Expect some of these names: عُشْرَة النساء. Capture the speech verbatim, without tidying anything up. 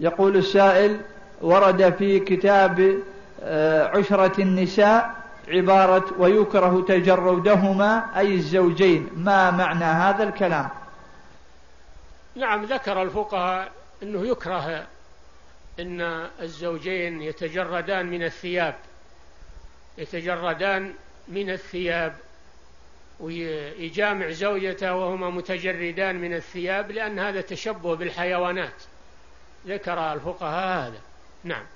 يقول السائل: ورد في كتاب عشرة النساء عبارة ويكره تجردهما أي الزوجين، ما معنى هذا الكلام؟ نعم، ذكر الفقهاء أنه يكره أن الزوجين يتجردان من الثياب، يتجردان من الثياب ويجامع زوجته وهما متجردان من الثياب، لأن هذا تشبه بالحيوانات، ذكر الفقهاء هذا. نعم.